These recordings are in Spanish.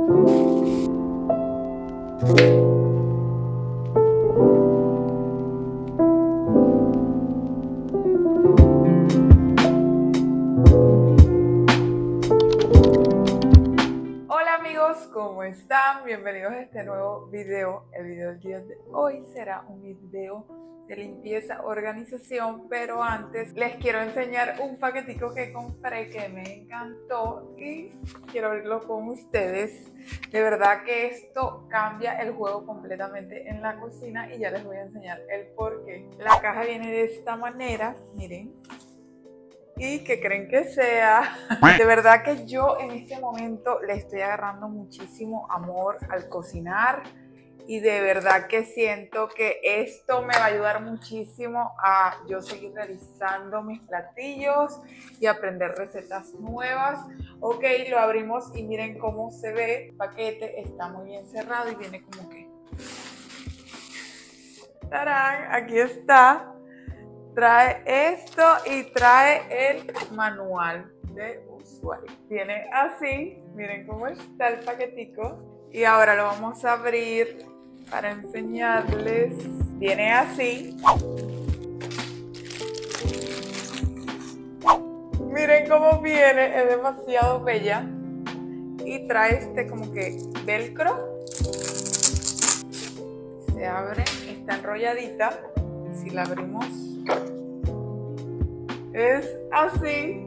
Hola amigos, ¿cómo están? Bienvenidos a este nuevo video. El video del día de hoy será un video de limpieza, organización, pero antes les quiero enseñar un paquetico que compré que me encantó y quiero abrirlo con ustedes. De verdad que esto cambia el juego completamente en la cocina y ya les voy a enseñar el porqué. La caja viene de esta manera, miren. ¿Y qué creen que sea? De verdad que yo en este momento le estoy agarrando muchísimo amor al cocinar. Y de verdad que siento que esto me va a ayudar muchísimo a yo seguir realizando mis platillos y aprender recetas nuevas. Ok, lo abrimos y miren cómo se ve. El paquete está muy bien cerrado y viene como que... ¡Tarán! Aquí está. Trae esto y trae el manual de usuario. Viene así. Miren cómo está el paquetico. Y ahora lo vamos a abrir para enseñarles. Viene así. Miren cómo viene, es demasiado bella. Y trae este como que velcro. Se abre, está enrolladita. Si la abrimos, es así.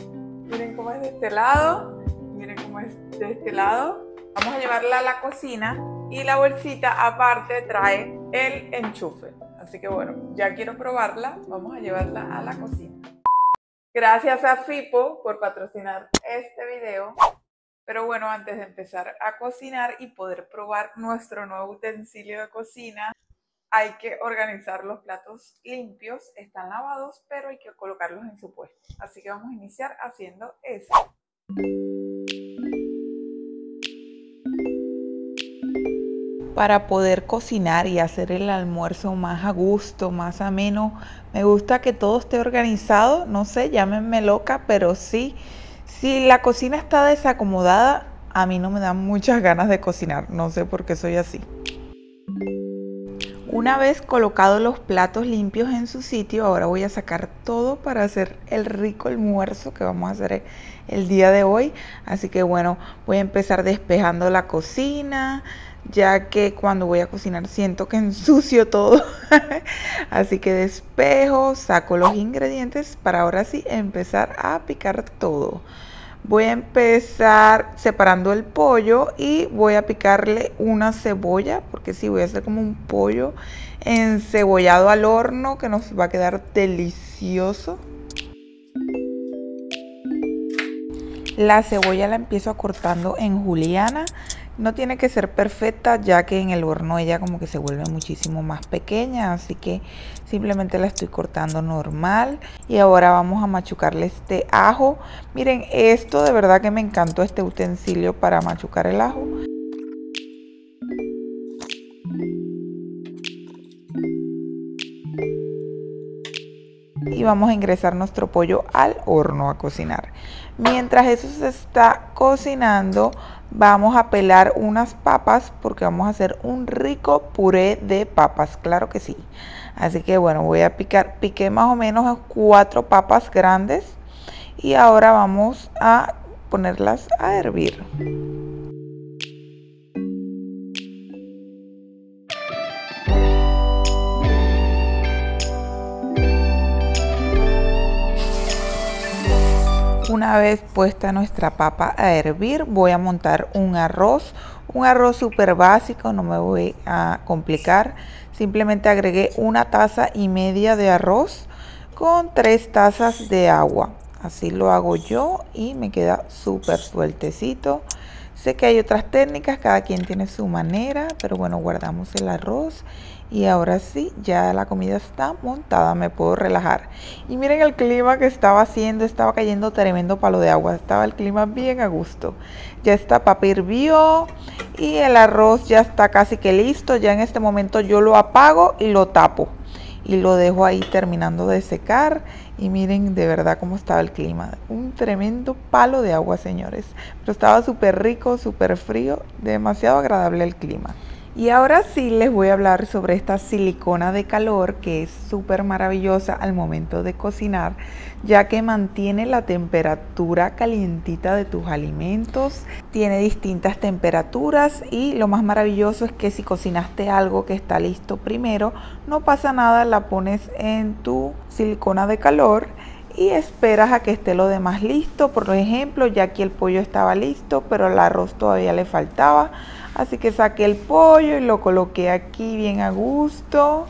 Miren cómo es de este lado. Miren cómo es de este lado. Vamos a llevarla a la cocina. Y la bolsita aparte trae el enchufe. Así que bueno, ya quiero probarla. Vamos a llevarla a la cocina. Gracias a FIPO por patrocinar este video. Pero bueno, antes de empezar a cocinar y poder probar nuestro nuevo utensilio de cocina, hay que organizar los platos limpios. Están lavados, pero hay que colocarlos en su puesto. Así que vamos a iniciar haciendo eso. Para poder cocinar y hacer el almuerzo más a gusto, más ameno, me gusta que todo esté organizado. No sé, llámenme loca, pero sí, si la cocina está desacomodada, a mí no me dan muchas ganas de cocinar. No sé por qué soy así. Una vez colocados los platos limpios en su sitio, ahora voy a sacar todo para hacer el rico almuerzo que vamos a hacer el día de hoy. Así que bueno, voy a empezar despejando la cocina, ya que cuando voy a cocinar siento que ensucio todo. Así que despejo, saco los ingredientes para ahora sí empezar a picar todo. Voy a empezar separando el pollo y voy a picarle una cebolla, porque sí, voy a hacer como un pollo encebollado al horno que nos va a quedar delicioso. La cebolla la empiezo cortando en juliana. No tiene que ser perfecta, ya que en el horno ella como que se vuelve muchísimo más pequeña, así que simplemente la estoy cortando normal. Y ahora vamos a machucarle este ajo. Miren, esto de verdad que me encantó, este utensilio para machucar el ajo. Y vamos a ingresar nuestro pollo al horno a cocinar. Mientras eso se está cocinando, vamos a pelar unas papas porque vamos a hacer un rico puré de papas, claro que sí. Así que bueno, voy a picar, piqué más o menos 4 papas grandes y ahora vamos a ponerlas a hervir. Una vez puesta nuestra papa a hervir, voy a montar un arroz súper básico, no me voy a complicar. Simplemente agregué 1,5 tazas de arroz con 3 tazas de agua. Así lo hago yo y me queda súper sueltecito. Sé que hay otras técnicas, cada quien tiene su manera, pero bueno, guardamos el arroz. Y ahora sí, ya la comida está montada, me puedo relajar. Y miren el clima que estaba haciendo, estaba cayendo tremendo palo de agua, estaba el clima bien a gusto. Ya esta papa hirvió y el arroz ya está casi que listo, ya en este momento yo lo apago y lo tapo. y lo dejo ahí terminando de secar. Y miren de verdad cómo estaba el clima, un tremendo palo de agua, señores, pero estaba súper rico, súper frío, demasiado agradable el clima. Y ahora sí les voy a hablar sobre esta silicona de calor, que es súper maravillosa al momento de cocinar, ya que mantiene la temperatura calientita de tus alimentos. Tiene distintas temperaturas y lo más maravilloso es que si cocinaste algo que está listo primero, no pasa nada, la pones en tu silicona de calor y esperas a que esté lo demás listo. Por ejemplo, ya aquí el pollo estaba listo, pero el arroz todavía le faltaba. Así que saqué el pollo y lo coloqué aquí bien a gusto.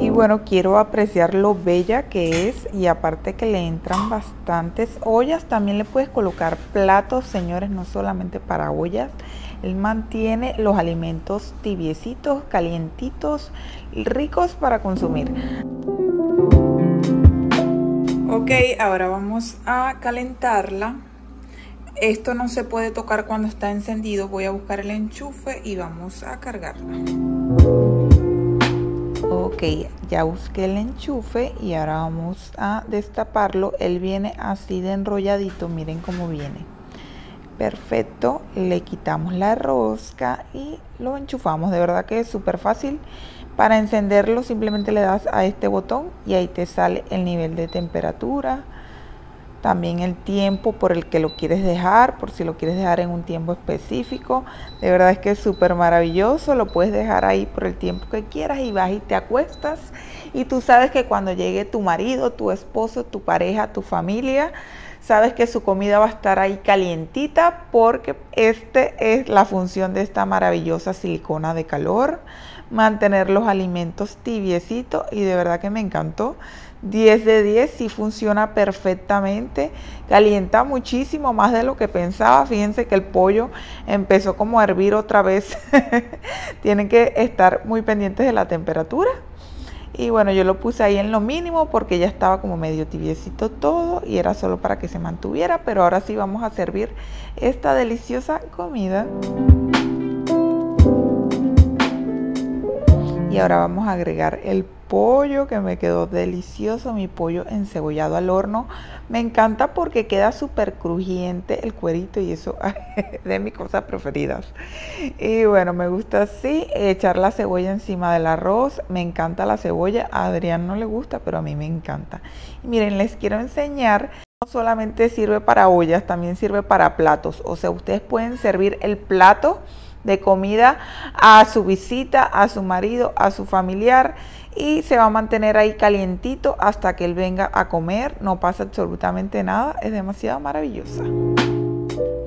Y bueno, quiero apreciar lo bella que es, y aparte que le entran bastantes ollas. También le puedes colocar platos, señores, no solamente para ollas. Él mantiene los alimentos tibiecitos, calientitos, ricos para consumir. Ok, ahora vamos a calentarla. Esto no se puede tocar cuando está encendido. Voy a buscar el enchufe y vamos a cargarla. Ok, ya busqué el enchufe y ahora vamos a destaparlo. Él viene así de enrolladito, miren cómo viene. Perfecto, le quitamos la rosca y lo enchufamos. De verdad que es súper fácil. Para encenderlo simplemente le das a este botón y ahí te sale el nivel de temperatura, también el tiempo por el que lo quieres dejar, por si lo quieres dejar en un tiempo específico. De verdad es que es súper maravilloso, lo puedes dejar ahí por el tiempo que quieras y vas y te acuestas. Y tú sabes que cuando llegue tu marido, tu esposo, tu pareja, tu familia, sabes que su comida va a estar ahí calientita, porque esta es la función de esta maravillosa silicona de calor, mantener los alimentos tibiecitos. Y de verdad que me encantó, 10 de 10, sí funciona perfectamente, calienta muchísimo más de lo que pensaba. Fíjense que el pollo empezó como a hervir otra vez. Tienen que estar muy pendientes de la temperatura. Y bueno, yo lo puse ahí en lo mínimo porque ya estaba como medio tibiecito todo y era solo para que se mantuviera. Pero ahora sí vamos a servir esta deliciosa comida. Y ahora vamos a agregar el pollo, que me quedó delicioso, mi pollo encebollado al horno. Me encanta porque queda súper crujiente el cuerito y eso es de mis cosas preferidas. Y bueno, me gusta así, echar la cebolla encima del arroz. Me encanta la cebolla, a Adrián no le gusta, pero a mí me encanta. Y miren, les quiero enseñar. No solamente sirve para ollas, también sirve para platos. O sea, ustedes pueden servir el plato de comida a su visita, a su marido, a su familiar, y se va a mantener ahí calientito hasta que él venga a comer. No pasa absolutamente nada, es demasiado maravillosa.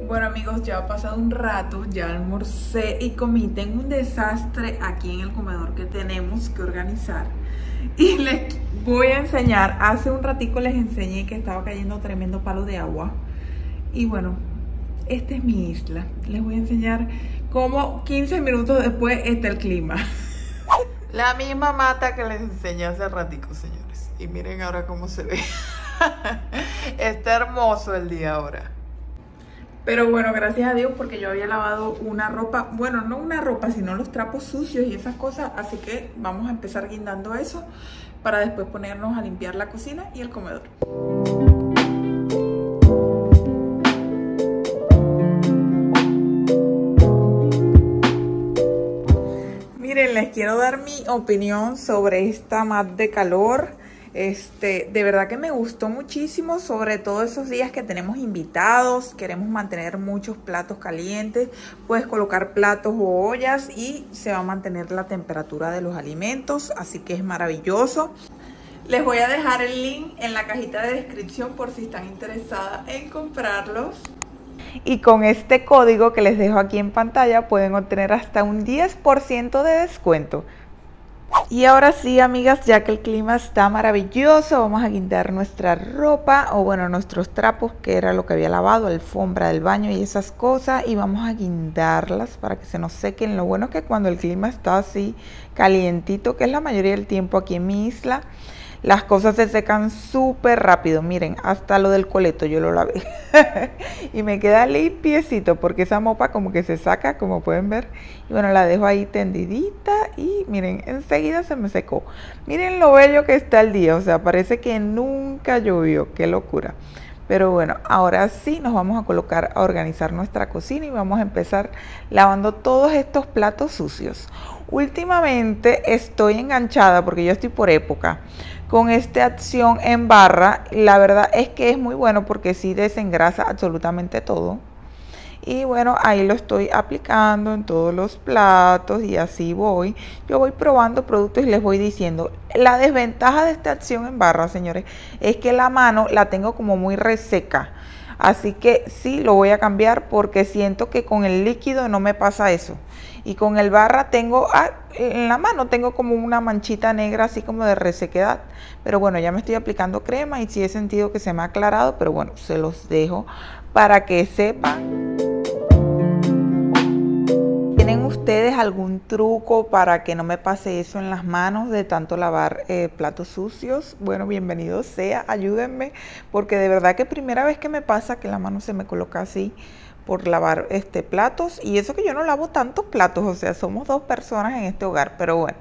Bueno amigos, ya ha pasado un rato, ya almorcé y comí. Tengo un desastre aquí en el comedor que tenemos que organizar y les voy a enseñar. Hace un ratico les enseñé que estaba cayendo tremendo palo de agua y bueno, esta es mi isla. Les voy a enseñar cómo 15 minutos después está el clima. La misma mata que les enseñé hace ratico, señores. Y miren ahora cómo se ve. Está hermoso el día ahora. Pero bueno, gracias a Dios, porque yo había lavado una ropa. Bueno, no una ropa, sino los trapos sucios y esas cosas. Así que vamos a empezar guindando eso para después ponernos a limpiar la cocina y el comedor. Miren, les quiero dar mi opinión sobre esta mat de calor. De verdad que me gustó muchísimo, sobre todo esos días que tenemos invitados, queremos mantener muchos platos calientes. Puedes colocar platos o ollas y se va a mantener la temperatura de los alimentos, así que es maravilloso. Les voy a dejar el link en la cajita de descripción por si están interesadas en comprarlos. Y con este código que les dejo aquí en pantalla pueden obtener hasta un 10% de descuento. Y ahora sí, amigas, ya que el clima está maravilloso, vamos a guindar nuestra ropa, o bueno, nuestros trapos, que era lo que había lavado, alfombra del baño y esas cosas, y vamos a guindarlas para que se nos sequen. Lo bueno es que cuando el clima está así calientito, que es la mayoría del tiempo aquí en mi isla, Las cosas se secan súper rápido. Miren, hasta lo del coleto yo lo lavé. Y me queda limpiecito porque esa mopa como que se saca, como pueden ver. Y bueno, la dejo ahí tendidita y miren, enseguida se me secó. Miren lo bello que está el día. O sea, parece que nunca llovió. Qué locura. Pero bueno, ahora sí nos vamos a colocar a organizar nuestra cocina y vamos a empezar lavando todos estos platos sucios. Últimamente estoy enganchada, porque yo estoy por época, con esta acción en barra. La verdad es que es muy bueno porque sí desengrasa absolutamente todo. Y bueno, ahí lo estoy aplicando en todos los platos y así voy. Yo voy probando productos y les voy diciendo. La desventaja de esta acción en barra, señores, es que la mano la tengo como muy reseca. Así que sí lo voy a cambiar porque siento que con el líquido no me pasa eso. Y con el barra tengo, en la mano tengo como una manchita negra así como de resequedad. Pero bueno, ya me estoy aplicando crema y sí he sentido que se me ha aclarado. Pero bueno, se los dejo para que sepan. ¿Tienen ustedes algún truco para que no me pase eso en las manos de tanto lavar platos sucios? Bueno, bienvenido sea, ayúdenme, porque de verdad que primera vez que me pasa que la mano se me coloca así por lavar platos, y eso que yo no lavo tantos platos, o sea, somos dos personas en este hogar, pero bueno,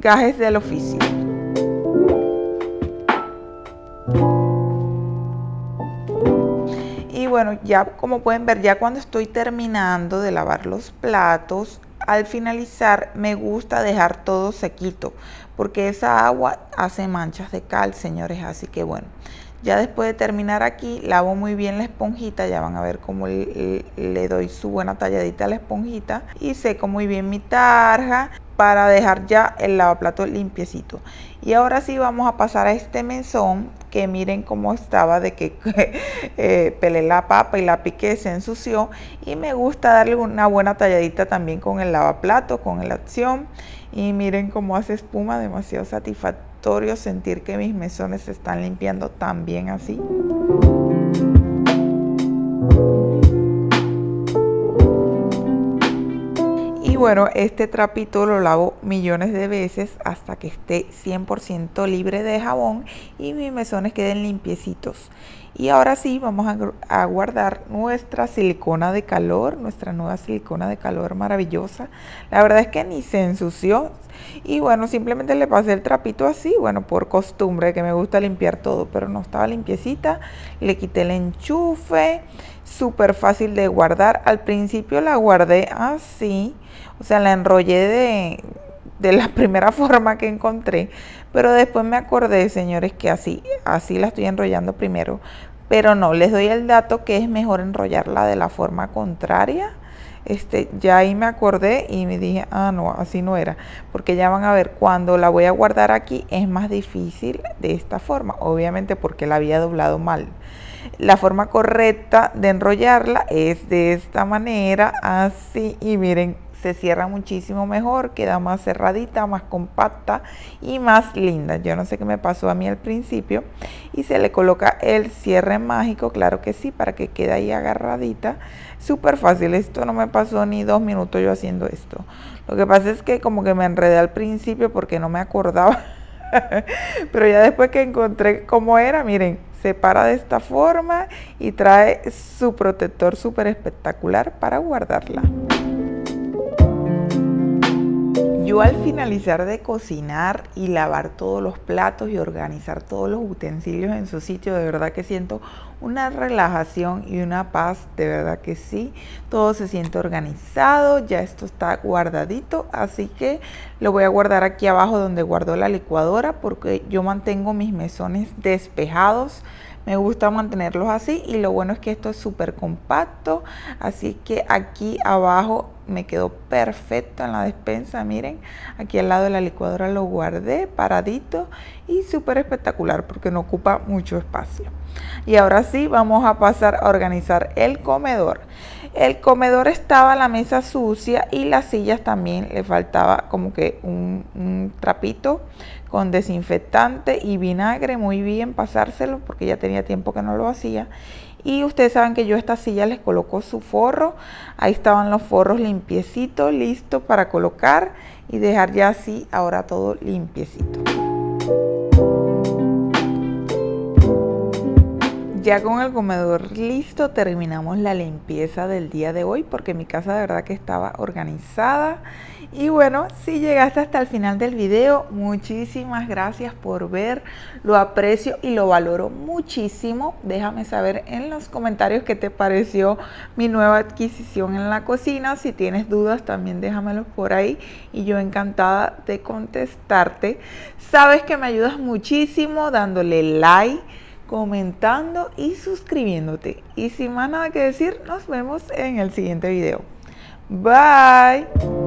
gajes del oficio. Bueno, ya como pueden ver, ya cuando estoy terminando de lavar los platos, al finalizar me gusta dejar todo sequito, porque esa agua hace manchas de cal, señores. Así que bueno, ya después de terminar aquí, lavo muy bien la esponjita. Ya van a ver cómo le doy su buena talladita a la esponjita. Y seco muy bien mi tarja para dejar ya el lavaplato limpiecito. Y ahora sí vamos a pasar a este menzón, que miren cómo estaba de que pelé la papa y la piqué, se ensució. Y me gusta darle una buena talladita también con el lavaplato, con la acción. Y miren cómo hace espuma, demasiado satisfactorio sentir que mis mesones se están limpiando tan bien así. Y bueno, este trapito lo lavo millones de veces hasta que esté 100% libre de jabón y mis mesones queden limpiecitos. Y ahora sí vamos a guardar nuestra silicona de calor, nuestra nueva silicona de calor maravillosa. La verdad es que ni se ensució. Y bueno, simplemente le pasé el trapito así, bueno, por costumbre, que me gusta limpiar todo, pero no estaba limpiecita. Le quité el enchufe, súper fácil de guardar. Al principio la guardé así, o sea, la enrollé de la primera forma que encontré, pero después me acordé, señores, que así la estoy enrollando primero. Pero no, les doy el dato que es mejor enrollarla de la forma contraria. Ya ahí me acordé y me dije, ah no, así no era, porque ya van a ver, cuando la voy a guardar aquí es más difícil de esta forma, obviamente porque la había doblado mal. La forma correcta de enrollarla es de esta manera, así, y miren, se cierra muchísimo mejor, queda más cerradita, más compacta y más linda. Yo no sé qué me pasó a mí al principio. Y se le coloca el cierre mágico, claro que sí, para que quede ahí agarradita. Súper fácil, esto no me pasó ni 2 minutos yo haciendo esto. Lo que pasa es que como que me enredé al principio porque no me acordaba. Pero ya después que encontré cómo era, miren, se para de esta forma y trae su protector súper espectacular para guardarla. Yo al finalizar de cocinar y lavar todos los platos y organizar todos los utensilios en su sitio, de verdad que siento una relajación y una paz, de verdad que sí. Todo se siente organizado, ya esto está guardadito, así que lo voy a guardar aquí abajo donde guardo la licuadora, porque yo mantengo mis mesones despejados. Me gusta mantenerlos así y lo bueno es que esto es súper compacto, así que aquí abajo me quedó perfecto en la despensa. Miren, aquí al lado de la licuadora lo guardé paradito y súper espectacular porque no ocupa mucho espacio. Y ahora sí vamos a pasar a organizar el comedor. El comedor estaba la mesa sucia y las sillas también le faltaba como que un trapito con desinfectante y vinagre, muy bien pasárselo porque ya tenía tiempo que no lo hacía. Y ustedes saben que yo a estas sillas les coloco su forro. Ahí estaban los forros limpiecitos, listos para colocar y dejar ya así ahora todo limpiecito. Ya con el comedor listo, terminamos la limpieza del día de hoy porque mi casa de verdad que estaba organizada. Y bueno, si llegaste hasta el final del video, muchísimas gracias por ver. Lo aprecio y lo valoro muchísimo. Déjame saber en los comentarios qué te pareció mi nueva adquisición en la cocina. Si tienes dudas, también déjamelos por ahí y yo encantada de contestarte. Sabes que me ayudas muchísimo dándole like, comentando y suscribiéndote. Y sin más nada que decir, nos vemos en el siguiente video. Bye.